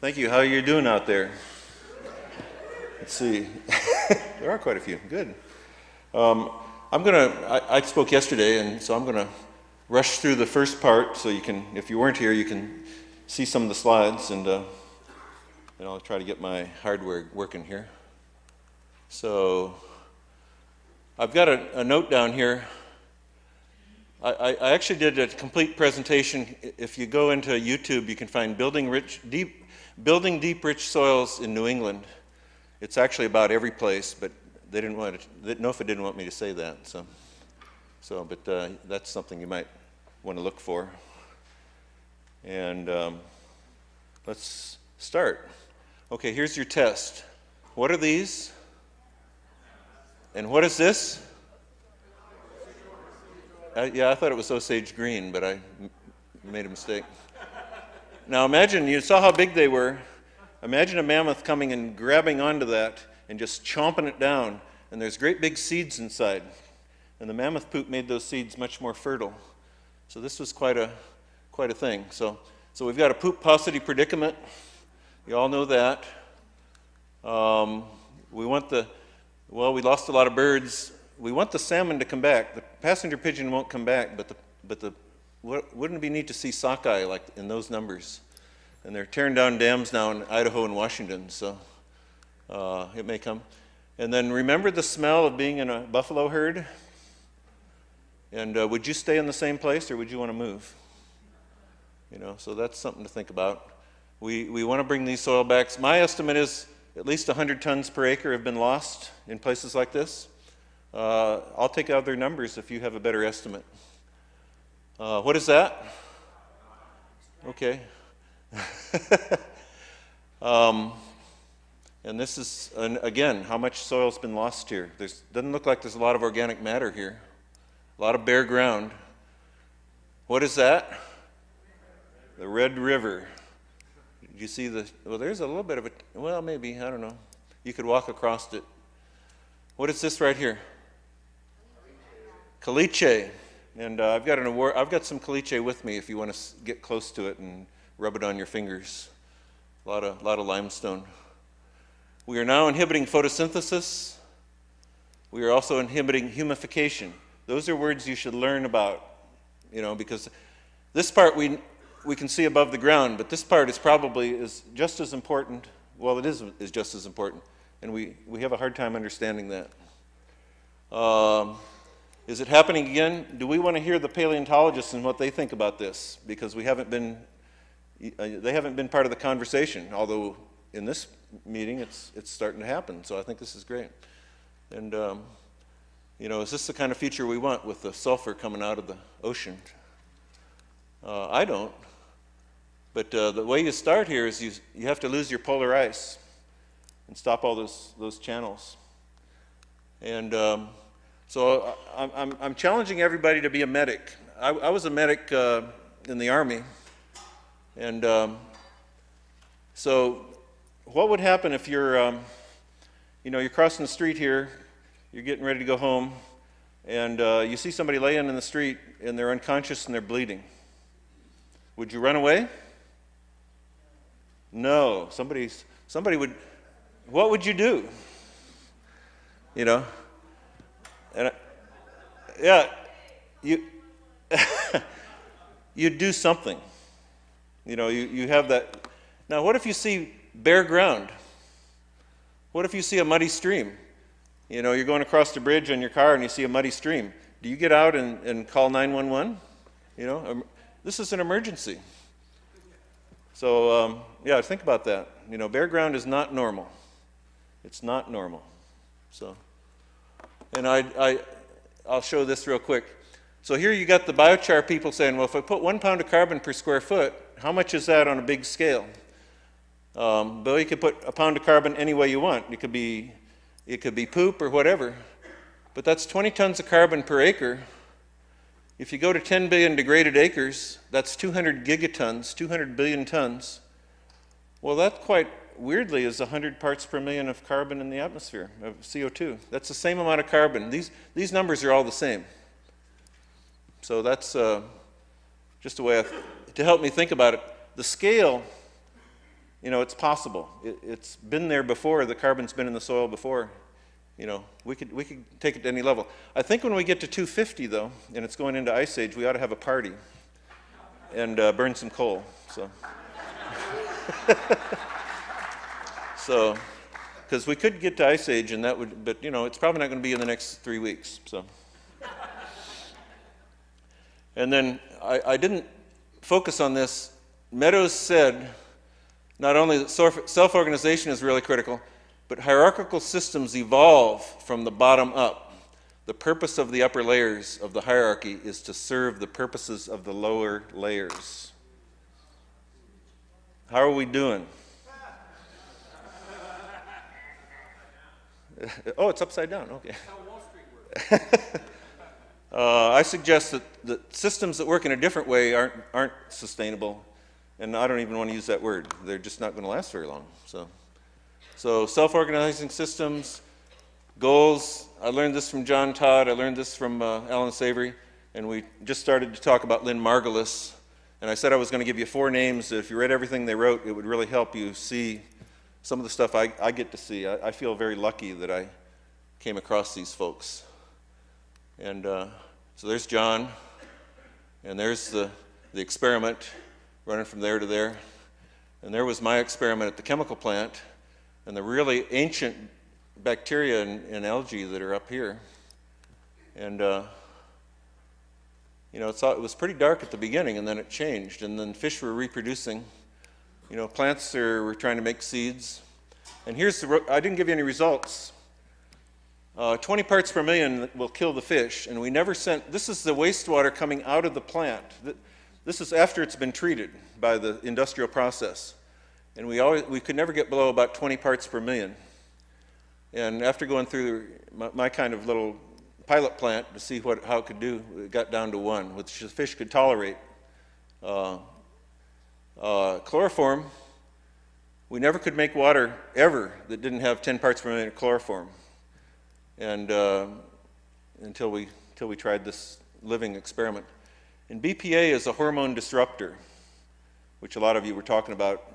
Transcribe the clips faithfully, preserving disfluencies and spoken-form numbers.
Thank you. How are you doing out there? Let's see. There are quite a few. Good. Um, I'm going to, I, I spoke yesterday, and so I'm going to rush through the first part so you can, if you weren't here, you can see some of the slides, and, uh, and I'll try to get my hardware working here. So I've got a, a note down here. I, I actually did a complete presentation. If you go into YouTube, you can find Building Rich, Deep, Building Deep Rich Soils in New England. It's actually about every place, but they didn't want it, NOFA didn't want me to say that. So, so but uh, that's something you might want to look for. And um, let's start. Okay, here's your test. What are these? And what is this? Uh, yeah, I thought it was Osage Green, but I m made a mistake. Now imagine, you saw how big they were. Imagine a mammoth coming and grabbing onto that and just chomping it down. And there's great big seeds inside. And the mammoth poop made those seeds much more fertile. So this was quite a, quite a thing. So, so we've got a poop paucity predicament. You all know that. Um, we want the, well, we lost a lot of birds. We want the salmon to come back. The passenger pigeon won't come back, but the but the wouldn't it be neat to see sockeye like in those numbers? And they're tearing down dams now in Idaho and Washington, so uh, it may come. And then remember the smell of being in a buffalo herd. And uh, would you stay in the same place, or would you want to move? You know, so that's something to think about. We we want to bring these soil backs. My estimate is at least one hundred tons per acre have been lost in places like this. Uh, I'll take out their numbers if you have a better estimate. Uh, what is that? Okay. um, and this is, an, again, how much soil's been lost here. There's doesn't look like there's a lot of organic matter here. A lot of bare ground. What is that? The Red River. Did you see the, well, there's a little bit of a, well, maybe, I don't know. You could walk across it. What is this right here? Caliche, and uh, I've got an award. I've got some caliche with me. If you want to s get close to it and rub it on your fingers, a lot of lot of limestone. We are now inhibiting photosynthesis. We are also inhibiting humification. Those are words you should learn about, you know, because this part we we can see above the ground, but this part is probably is just as important. Well, it is is just as important. And we, we have a hard time understanding that. Um, is it happening again? Do we want to hear the paleontologists and what they think about this? Because we haven't been, they haven't been part of the conversation, although in this meeting it's, it's starting to happen. So I think this is great. And, um, you know, is this the kind of future we want with the sulfur coming out of the ocean? Uh, I don't. But uh, the way you start here is you, you have to lose your polar ice and stop all those those channels. And um, so I, I'm, I'm challenging everybody to be a medic. I, I was a medic uh, in the Army. And um, so what would happen if you're, um, you know, you're crossing the street here, you're getting ready to go home, and uh, you see somebody laying in the street and they're unconscious and they're bleeding. Would you run away? No, somebody's, somebody would, what would you do? You know, and I, yeah, you you do something. You know, you, you have that. Now, what if you see bare ground? What if you see a muddy stream? You know, you're going across the bridge on your car and you see a muddy stream. Do you get out and, and call nine one one? You know, um, this is an emergency. So, um, yeah, think about that. You know, bare ground is not normal. It's not normal. So, and I, I, I'll show this real quick. So here you got the biochar people saying, well, if I put one pound of carbon per square foot, how much is that on a big scale? Um, but you could put a pound of carbon any way you want. It could be, it could be poop or whatever. But that's twenty tons of carbon per acre. If you go to ten billion degraded acres, that's two hundred gigatons, two hundred billion tons. Well, that quite weirdly is one hundred parts per million of carbon in the atmosphere, of C O two. That's the same amount of carbon. These, these numbers are all the same. So that's uh, just a way of, to help me think about it. The scale you know, it's possible. It, it's been there before. The carbon's been in the soil before. You know, we could, we could take it to any level. I think when we get to two fifty, though, and it's going into ice age, we ought to have a party and uh, burn some coal. So, so, because we could get to ice age, and that would, but, you know, it's probably not going to be in the next three weeks. So, and then I, I didn't focus on this. Meadows said not only that self-organization is really critical, but hierarchical systems evolve from the bottom up. The purpose of the upper layers of the hierarchy is to serve the purposes of the lower layers. How are we doing? Oh, it's upside down, okay. uh, I suggest that the systems that work in a different way aren't, aren't sustainable, and I don't even want to use that word. They're just not going to last very long. So. So self-organizing systems, goals. I learned this from John Todd. I learned this from uh, Alan Savory. And we just started to talk about Lynn Margulis. And I said I was going to give you four names. If you read everything they wrote, it would really help you see some of the stuff I, I get to see. I, I feel very lucky that I came across these folks. And uh, so there's John. And there's the, the experiment running from there to there. And there was my experiment at the chemical plant. And the really ancient bacteria and, and algae that are up here. And, uh, you know, it's all, it was pretty dark at the beginning, and then it changed. And then fish were reproducing. You know, plants are, were trying to make seeds. And here's the, I didn't give you any results. Uh, twenty parts per million will kill the fish. And we never sent, this is the wastewater coming out of the plant. This is after it's been treated by the industrial process. And we, always, we could never get below about twenty parts per million. And after going through my, my kind of little pilot plant to see what, how it could do, it got down to one, which the fish could tolerate. Uh, uh, chloroform, we never could make water ever that didn't have ten parts per million of chloroform. And uh, until, we, until we tried this living experiment. And B P A is a hormone disruptor, which a lot of you were talking about.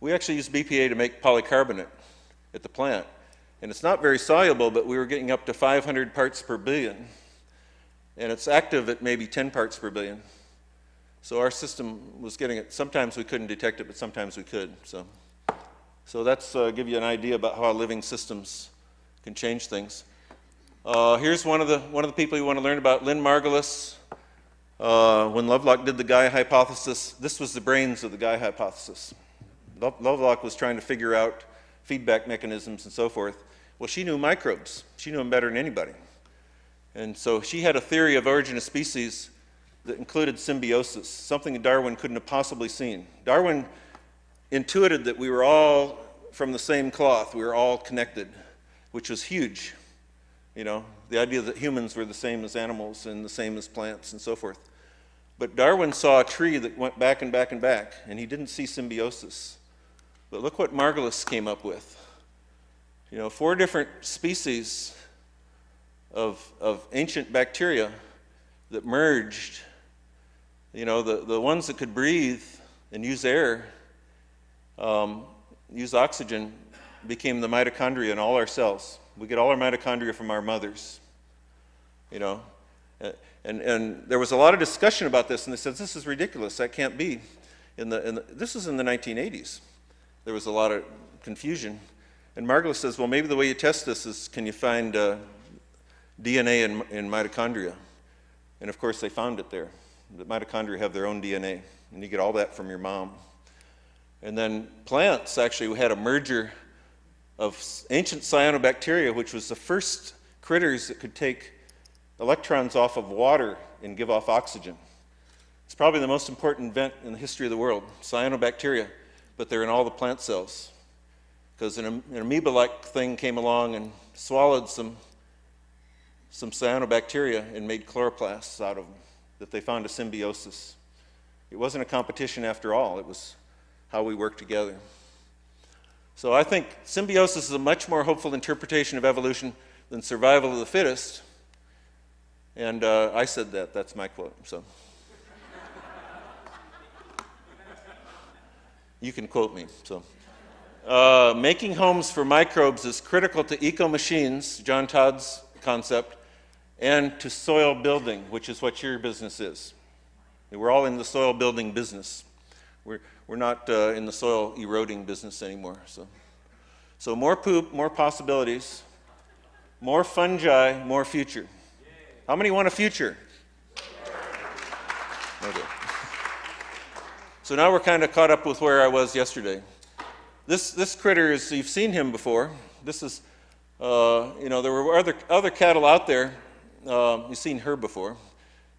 We actually use B P A to make polycarbonate at the plant. And it's not very soluble, but we were getting up to five hundred parts per billion. And it's active at maybe ten parts per billion. So our system was getting it. Sometimes we couldn't detect it, but sometimes we could. So, so that's uh, give you an idea about how living systems can change things. Uh, here's one of, the, one of the people you want to learn about, Lynn Margulis. Uh, when Lovelock did the Gaia hypothesis, this was the brains of the Gaia hypothesis. Lovelock was trying to figure out feedback mechanisms and so forth. Well, she knew microbes. She knew them better than anybody. And so she had a theory of origin of species that included symbiosis, something Darwin couldn't have possibly seen. Darwin intuited that we were all from the same cloth. We were all connected, which was huge. You know, the idea that humans were the same as animals and the same as plants and so forth. But Darwin saw a tree that went back and back and back, and he didn't see symbiosis. But look what Margulis came up with. You know, four different species of, of ancient bacteria that merged. You know, the, the ones that could breathe and use air, um, use oxygen, became the mitochondria in all our cells. We get all our mitochondria from our mothers, you know. And, and there was a lot of discussion about this, and they said, this is ridiculous, that can't be. In the, in the, this is in the nineteen eighties. There was a lot of confusion. And Margulis says, well, maybe the way you test this is, can you find uh, D N A in, in mitochondria? And of course, they found it there. The mitochondria have their own D N A, and you get all that from your mom. And then plants actually had a merger of ancient cyanobacteria, which was the first critters that could take electrons off of water and give off oxygen. It's probably the most important event in the history of the world, cyanobacteria. But they're in all the plant cells. Because an, an amoeba-like thing came along and swallowed some, some cyanobacteria and made chloroplasts out of them, that they found a symbiosis. It wasn't a competition after all, it was how we work together. So I think symbiosis is a much more hopeful interpretation of evolution than survival of the fittest. And uh, I said that, that's my quote, so. You can quote me, so. Uh, making homes for microbes is critical to eco-machines, John Todd's concept, and to soil building, which is what your business is. We're all in the soil building business. We're, we're not uh, in the soil eroding business anymore. So, so more poop, more possibilities, more fungi, more future. How many want a future? Okay. So now we're kind of caught up with where I was yesterday. This, this critter is, you've seen him before. This is, uh, you know, there were other, other cattle out there. Uh, you've seen her before.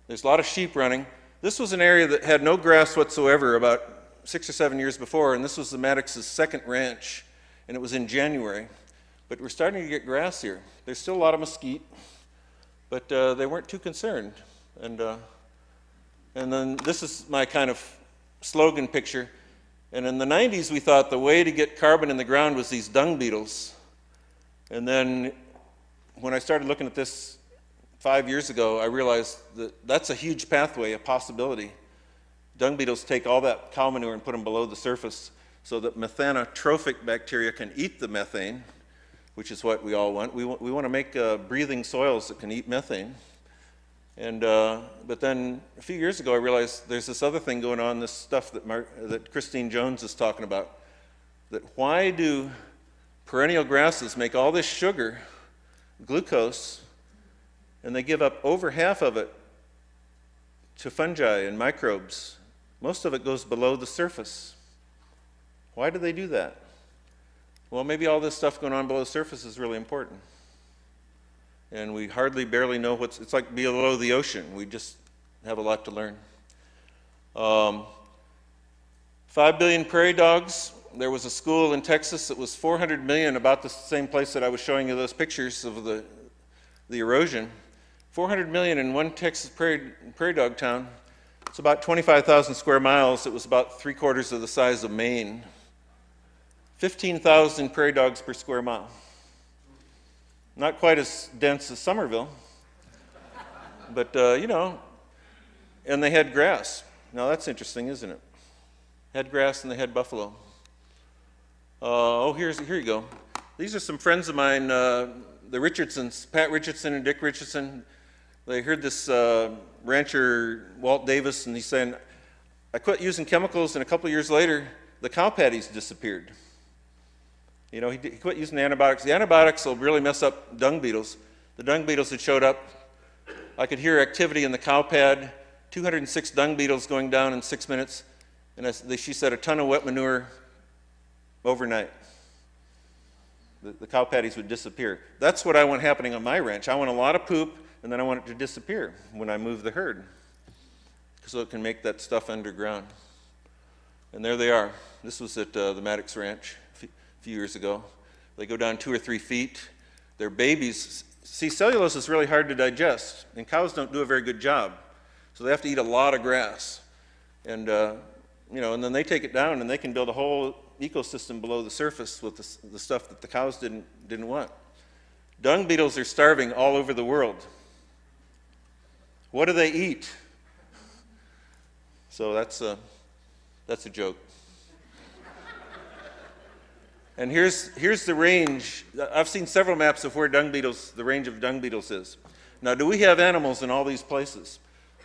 There's a lot of sheep running. This was an area that had no grass whatsoever about six or seven years before, and this was the Maddox's second ranch, and it was in January. But we're starting to get grass here. There's still a lot of mesquite, but uh, they weren't too concerned. And, uh, and then this is my kind of slogan picture. And in the nineties, we thought the way to get carbon in the ground was these dung beetles. And then when I started looking at this five years ago, I realized that that's a huge pathway, a possibility. Dung beetles take all that cow manure and put them below the surface so that methanotrophic bacteria can eat the methane, which is what we all want. We, we want to make uh, breathing soils that can eat methane. And, uh, but then a few years ago, I realized there's this other thing going on, this stuff that, Mar that Christine Jones is talking about, that why do perennial grasses make all this sugar, glucose, and they give up over half of it to fungi and microbes. Most of it goes below the surface. Why do they do that? Well, maybe all this stuff going on below the surface is really important. And we hardly, barely know what's, it's like below the ocean. We just have a lot to learn. Um, five billion prairie dogs. There was a school in Texas that was four hundred million, about the same place that I was showing you those pictures of the, the erosion. four hundred million in one Texas prairie, prairie dog town. It's about twenty-five thousand square miles. It was about three quarters of the size of Maine. fifteen thousand prairie dogs per square mile. Not quite as dense as Somerville, but uh, you know, and they had grass. Now that's interesting, isn't it? Had grass and they had buffalo. Uh, oh, here's, here you go. These are some friends of mine, uh, the Richardsons, Pat Richardson and Dick Richardson. They heard this uh, rancher, Walt Davis, and he's saying, I quit using chemicals and a couple of years later, the cow patties disappeared. You know, he, he quit using the antibiotics. The antibiotics will really mess up dung beetles. The dung beetles that showed up, I could hear activity in the cow pad, two hundred six dung beetles going down in six minutes, and I, they, she said a ton of wet manure overnight. The, the cow patties would disappear. That's what I want happening on my ranch. I want a lot of poop, and then I want it to disappear when I move the herd, so it can make that stuff underground. And there they are. This was at uh, the Maddox Ranch. Few years ago. They go down two or three feet. They're babies. See, cellulose is really hard to digest, and cows don't do a very good job. So they have to eat a lot of grass. And, uh, you know, and then they take it down, and they can build a whole ecosystem below the surface with the, the stuff that the cows didn't, didn't want. Dung beetles are starving all over the world. What do they eat? So that's a, that's a joke. And here's, here's the range. I've seen several maps of where dung beetles, the range of dung beetles is. Now, do we have animals in all these places?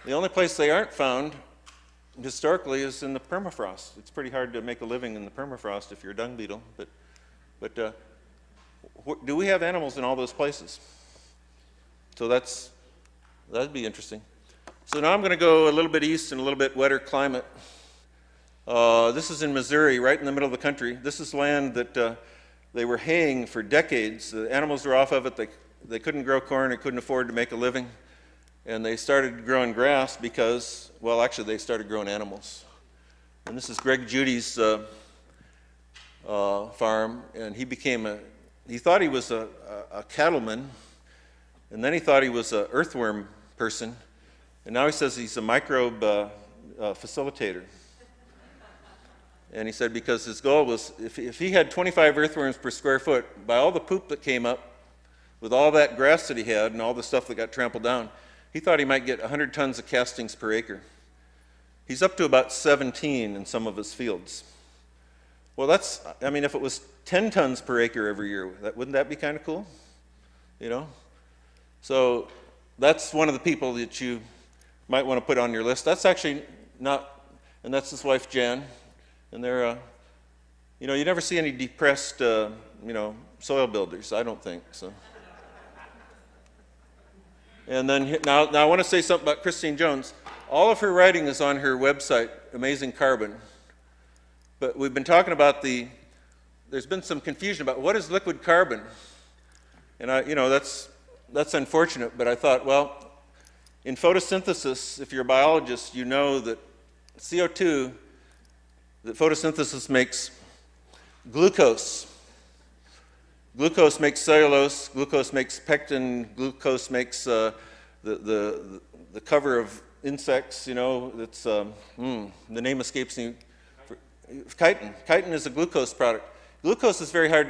The only place they aren't found historically is in the permafrost. It's pretty hard to make a living in the permafrost if you're a dung beetle. But, but uh, wh do we have animals in all those places? So that's, that'd be interesting. So now I'm going to go a little bit east and a little bit wetter climate. Uh, this is in Missouri, right in the middle of the country. This is land that uh, they were haying for decades. The animals were off of it. They, they couldn't grow corn or couldn't afford to make a living. And they started growing grass because, well, actually, they started growing animals. And this is Greg Judy's uh, uh, farm. And he became a, he thought he was a, a, a cattleman. And then he thought he was an earthworm person. And now he says he's a microbe uh, uh, facilitator. And he said because his goal was, if, if he had twenty-five earthworms per square foot, by all the poop that came up, with all that grass that he had and all the stuff that got trampled down, he thought he might get one hundred tons of castings per acre. He's up to about seventeen in some of his fields. Well, that's, I mean, if it was ten tons per acre every year, that, wouldn't that be kind of cool? You know? So that's one of the people that you might want to put on your list. That's actually not, and that's his wife, Jan. And they're, uh, you know, you never see any depressed, uh, you know, soil builders, I don't think, so. And then, now, now I want to say something about Christine Jones. All of her writing is on her website, Amazing Carbon. But we've been talking about the, there's been some confusion about what is liquid carbon? And I, you know, that's, that's unfortunate, but I thought, well, in photosynthesis, if you're a biologist, you know that C O two, that photosynthesis makes glucose. Glucose makes cellulose, glucose makes pectin, glucose makes uh, the, the, the cover of insects, you know, that's, um, mm, the name escapes me. Chitin. Chitin is a glucose product. Glucose is very hard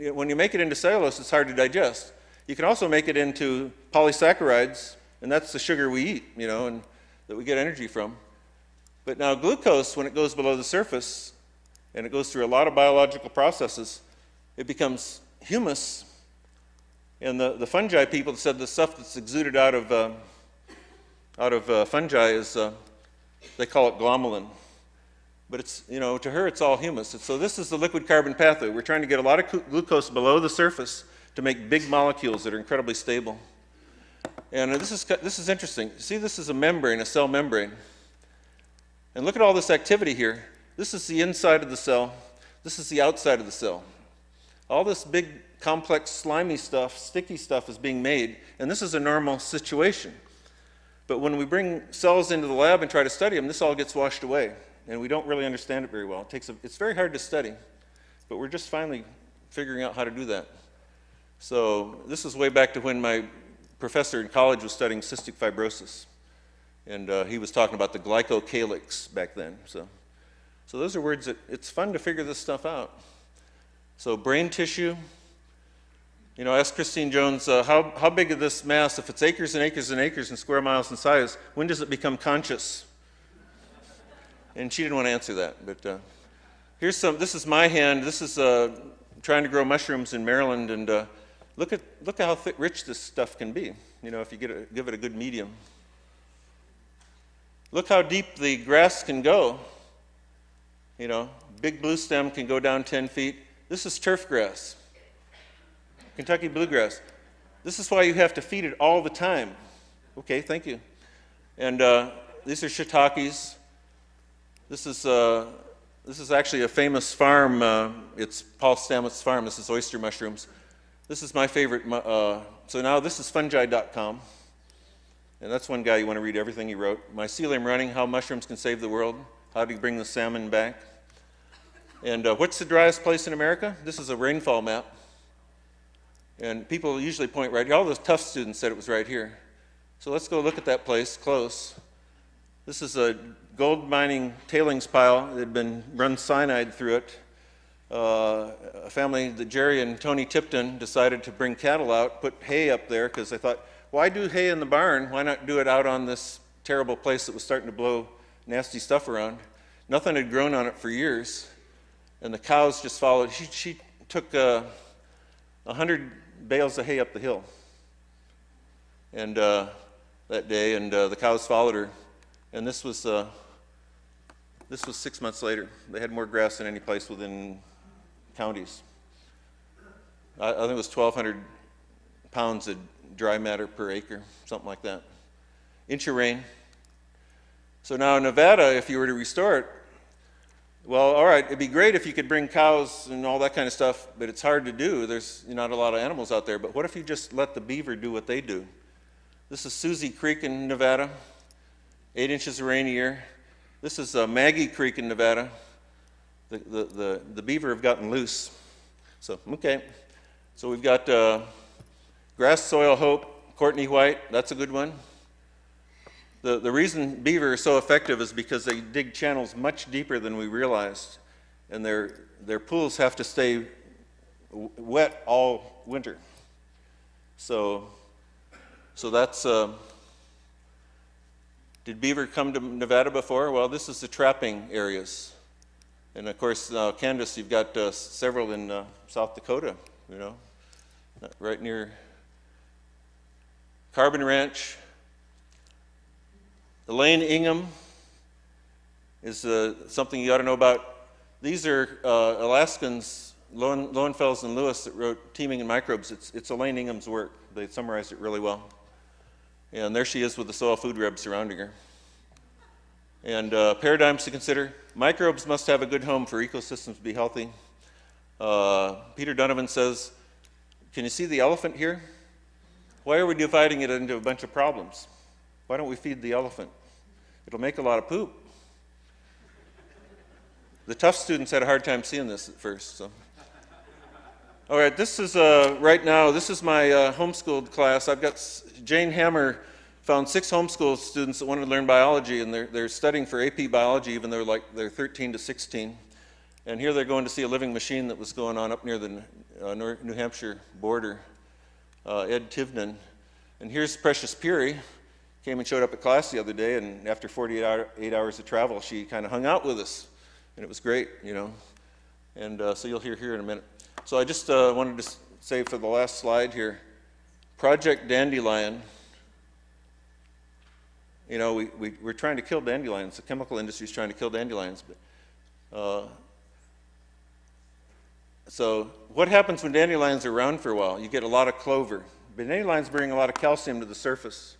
to, when you make it into cellulose, it's hard to digest. You can also make it into polysaccharides, and that's the sugar we eat, you know, and that we get energy from. But now glucose, when it goes below the surface, and it goes through a lot of biological processes, it becomes humus. And the, the fungi people said the stuff that's exuded out of, uh, out of uh, fungi is, uh, they call it glomalin. But it's, you know, to her it's all humus. So this is the liquid carbon pathway. We're trying to get a lot of glucose below the surface to make big molecules that are incredibly stable. And this is, this is interesting. See, this is a membrane, a cell membrane. And look at all this activity here. This is the inside of the cell. This is the outside of the cell. All this big, complex, slimy stuff, sticky stuff is being made, and this is a normal situation. But when we bring cells into the lab and try to study them, this all gets washed away. And we don't really understand it very well. It takes a, it's very hard to study, but we're just finally figuring out how to do that. So this is way back to when my professor in college was studying cystic fibrosis. And uh, he was talking about the glycocalyx back then. So, so those are words that it's fun to figure this stuff out. So brain tissue, you know, ask Christine Jones, uh, how, how big of this mass, if it's acres and acres and acres and square miles in size, when does it become conscious? And she didn't want to answer that, but uh, here's some, this is my hand, this is uh, trying to grow mushrooms in Maryland, and uh, look at look at how thick, rich this stuff can be, you know, if you get a, give it a good medium. Look how deep the grass can go, you know, big blue stem can go down ten feet. This is turf grass, Kentucky bluegrass. This is why you have to feed it all the time. Okay, thank you. And uh, these are shiitakes. This is, uh, this is actually a famous farm. Uh, it's Paul Stamets' farm. This is oyster mushrooms. This is my favorite. Uh, so now this is fungi dot com. And that's one guy you want to read everything he wrote. Mycelium Running, How Mushrooms Can Save the World. How to Bring the Salmon Back. And uh, what's the driest place in America? This is a rainfall map. And people usually point right here. All those Tufts students said it was right here. So let's go look at that place close. This is a gold mining tailings pile that had been run cyanide through it. Uh, a family, the Jerry and Tony Tipton, decided to bring cattle out, put hay up there, because they thought, why do hay in the barn? Why not do it out on this terrible place that was starting to blow nasty stuff around? Nothing had grown on it for years, and the cows just followed. She, she took uh, a hundred bales of hay up the hill and uh, that day, and uh, the cows followed her. And this was, uh, this was six months later. They had more grass than any place within counties. I, I think it was twelve hundred pounds of dry matter per acre, something like that. Inch of rain. So now in Nevada, if you were to restore it, well, all right, it'd be great if you could bring cows and all that kind of stuff, but it's hard to do. There's not a lot of animals out there. But what if you just let the beaver do what they do? This is Susie Creek in Nevada. Eight inches of rain a year. This is uh, Maggie Creek in Nevada. The, the, the, the beaver have gotten loose. So, okay. So we've got uh, grass, soil, hope, Courtney White. That's a good one. The, the reason beaver are so effective is because they dig channels much deeper than we realized. And their, their pools have to stay w wet all winter. So, so that's... Uh, Did beaver come to Nevada before? Well, this is the trapping areas. And of course, uh, Candace, you've got uh, several in uh, South Dakota, you know, right near Carbon Ranch. Elaine Ingham is uh, something you ought to know about. These are uh, Alaskans, Lohen Lowenfels and Lewis, that wrote Teeming with Microbes. It's, it's Elaine Ingham's work. They summarized it really well. And there she is with the soil food web surrounding her. And uh, paradigms to consider. Microbes must have a good home for ecosystems to be healthy. Uh, Peter Donovan says, can you see the elephant here? Why are we dividing it into a bunch of problems? Why don't we feed the elephant? It'll make a lot of poop. The tough students had a hard time seeing this at first. So. All right, this is, uh, right now, this is my uh, homeschooled class. I've got Jane Hammer found six homeschool students that wanted to learn biology, and they're, they're studying for A P biology, even though like, they're thirteen to sixteen. And here they're going to see a living machine that was going on up near the uh, New Hampshire border, uh, Ed Tivnan. And here's Precious Peary. Came and showed up at class the other day, and after forty-eight hours of travel, she kind of hung out with us. And it was great, you know. And uh, so you'll hear here in a minute. So I just uh, wanted to say for the last slide here, Project Dandelion. You know, we, we, we're trying to kill dandelions. The chemical industry is trying to kill dandelions. But, uh, so what happens when dandelions are around for a while? You get a lot of clover. But dandelions bring a lot of calcium to the surface,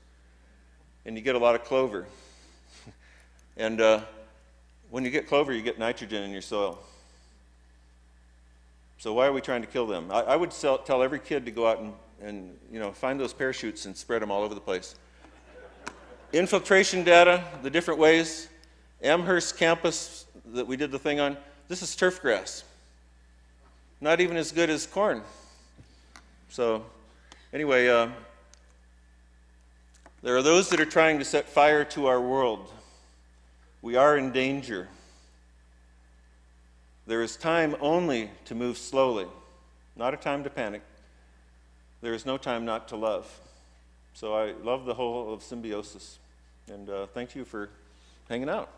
and you get a lot of clover. And uh, when you get clover, you get nitrogen in your soil. So why are we trying to kill them? I, I would sell, tell every kid to go out and, and you know, find those parachutes and spread them all over the place. Infiltration data, the different ways. Amherst campus that we did the thing on, this is turf grass. Not even as good as corn. So anyway, uh, there are those that are trying to set fire to our world. We are in danger. There is time only to move slowly, not a time to panic. There is no time not to love. So I love the whole of symbiosis. And uh, thank you for hanging out.